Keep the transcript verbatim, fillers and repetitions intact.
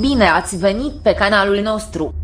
Bine ați venit pe canalul nostru!